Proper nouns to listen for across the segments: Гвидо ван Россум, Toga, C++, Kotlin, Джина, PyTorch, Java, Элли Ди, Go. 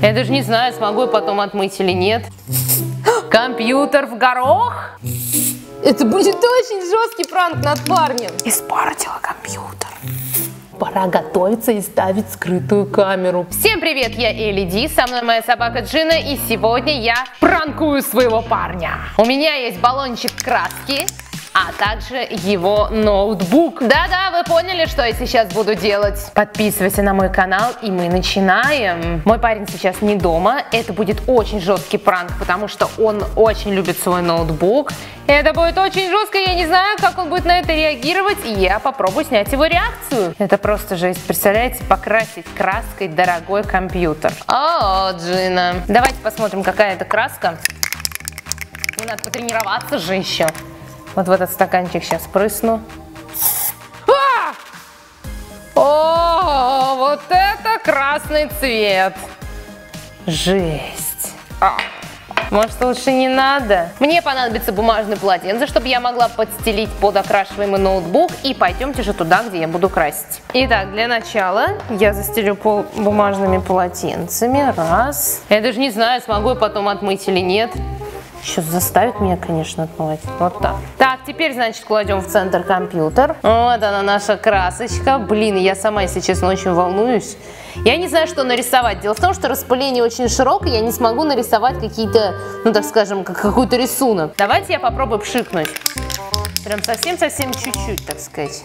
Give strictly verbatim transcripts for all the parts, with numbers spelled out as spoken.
Я даже не знаю, смогу я потом отмыть или нет. Компьютер в горох? Это будет очень жесткий пранк над парнем. Испортила компьютер. Пора готовиться и ставить скрытую камеру. Всем привет, я Элли Ди, со мной моя собака Джина, и сегодня я пранкую своего парня. У меня есть баллончик краски, а также его ноутбук. Да-да, вы поняли, что я сейчас буду делать. Подписывайся на мой канал, и мы начинаем. Мой парень сейчас не дома. Это будет очень жесткий пранк, потому что он очень любит свой ноутбук. Это будет очень жестко, я не знаю, как он будет на это реагировать, и я попробую снять его реакцию. Это просто жесть, представляете, покрасить краской дорогой компьютер. О, Джина. Давайте посмотрим, какая это краска. Надо потренироваться же еще. Вот в этот стаканчик сейчас прысну. А! О, вот это красный цвет. Жесть. А. Может, лучше не надо? Мне понадобится бумажное полотенце, чтобы я могла подстелить под окрашиваемый ноутбук. И пойдемте же туда, где я буду красить. Итак, для начала я застелю пол бумажными полотенцами. Раз. Я даже не знаю, смогу я потом отмыть или нет. Еще заставит меня, конечно, отмывать. Вот так. Так, теперь, значит, кладем в центр компьютер. Вот она, наша красочка. Блин, я сама, если честно, очень волнуюсь. Я не знаю, что нарисовать. Дело в том, что распыление очень широкое, я не смогу нарисовать какие-то, ну, так скажем, как какой-то рисунок. Давайте я попробую пшикнуть. Прям совсем-совсем чуть-чуть, так сказать.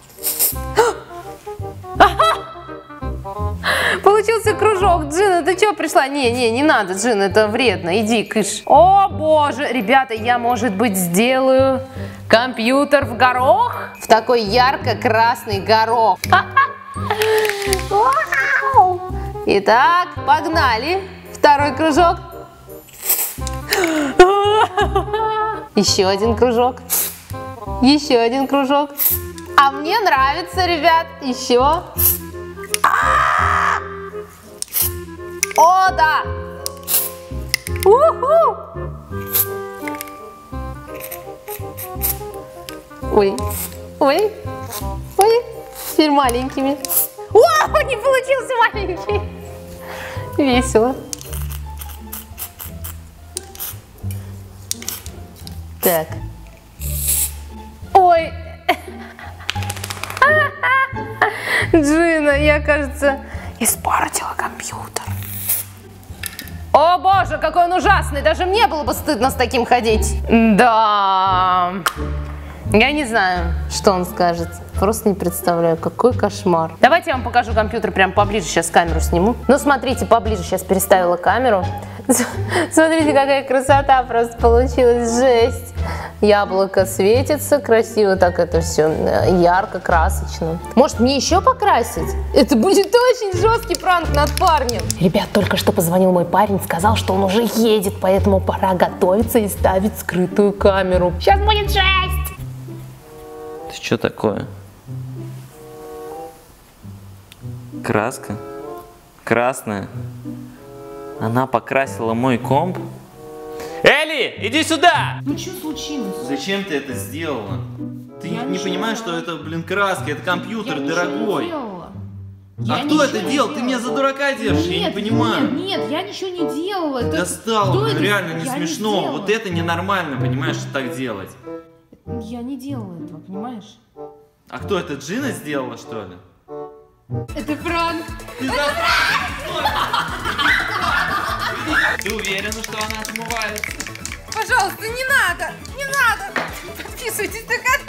Получился кружок. Джина, ты чё пришла? Не, не, не надо, Джина, это вредно. Иди, кыш. О, боже, ребята, я, может быть, сделаю компьютер в горох? В такой ярко-красный горох. Итак, погнали. Второй кружок. Еще один кружок. Еще один кружок. А мне нравится, ребят. Еще. О, да! У-ху! Ой, ой, ой, теперь маленькими. О, не получился маленький! Весело. Так. Ой! Джина, я, кажется, испортила компьютер. О боже, какой он ужасный, даже мне было бы стыдно с таким ходить. Да, я не знаю, что он скажет, просто не представляю, какой кошмар. Давайте я вам покажу компьютер прям поближе, сейчас камеру сниму. Ну смотрите, поближе сейчас переставила камеру. Смотрите, какая красота просто получилась, жесть. Яблоко светится, красиво так это все, ярко, красочно. Может, мне еще покрасить? Это будет очень жесткий пранк над парнем. Ребят, только что позвонил мой парень, сказал, что он уже едет, поэтому пора готовиться и ставить скрытую камеру. Сейчас будет жесть! Ты что такое? Краска? Красная? Она покрасила мой комп? Элли, иди сюда! Ну что случилось? Зачем ты это сделала? Ты я не понимаешь, что это, блин, краска, это компьютер я дорогой. Я а кто это делал? Ты меня за дурака держишь, нет, я не понимаю. Нет, нет, я ничего не делала. Это... Достало, это... реально не я смешно. Не вот это ненормально, понимаешь, так делать. Я не делала этого, понимаешь? А кто это, Джина сделала, что ли? Это пранк! Ты, это пранк! Ты уверена, что она отмывается? Пожалуйста, не надо! Не надо! Подписывайтесь на канал!